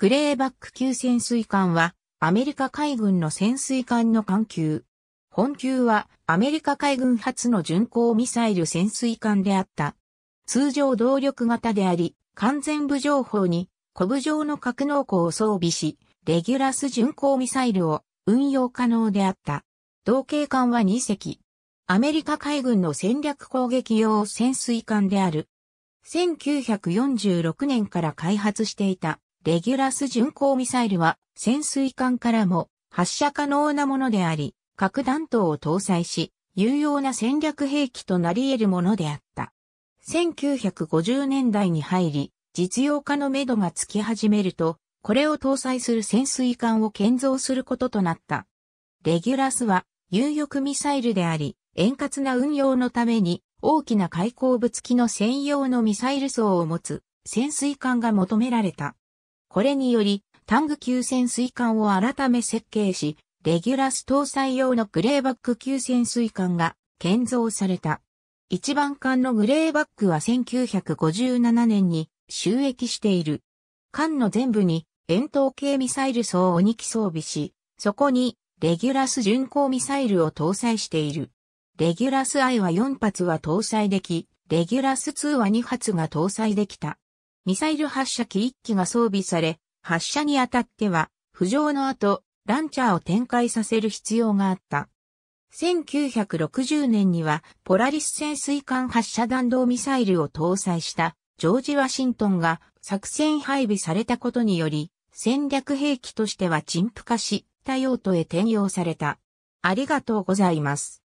グレーバック級潜水艦はアメリカ海軍の潜水艦の艦級。本級はアメリカ海軍初の巡航ミサイル潜水艦であった。通常動力型であり、完全武装砲にコブ状の格納庫を装備し、レギュラス巡航ミサイルを運用可能であった。同型艦は2隻。アメリカ海軍の戦略攻撃用潜水艦である。1946年から開発していたレギュラス巡航ミサイルは潜水艦からも発射可能なものであり、核弾頭を搭載し、有用な戦略兵器となり得るものであった。1950年代に入り、実用化のめどがつき始めると、これを搭載する潜水艦を建造することとなった。レギュラスは有翼ミサイルであり、円滑な運用のために大きな開口部付きの専用のミサイル層を持つ潜水艦が求められた。これにより、タング級潜水艦を改め設計し、レギュラス搭載用のグレーバック級潜水艦が建造された。一番艦のグレーバックは1957年に就役している。艦の前部に円筒形ミサイル層を2機装備し、そこにレギュラス巡航ミサイルを搭載している。レギュラス I は4発は搭載でき、レギュラス2は2発が搭載できた。ミサイル発射機1機が装備され、発射にあたっては、浮上の後、ランチャーを展開させる必要があった。1960年には、ポラリス潜水艦発射弾道ミサイルを搭載した、ジョージ・ワシントンが作戦配備されたことにより、戦略兵器としては陳腐化し、他用途へ転用された。ありがとうございます。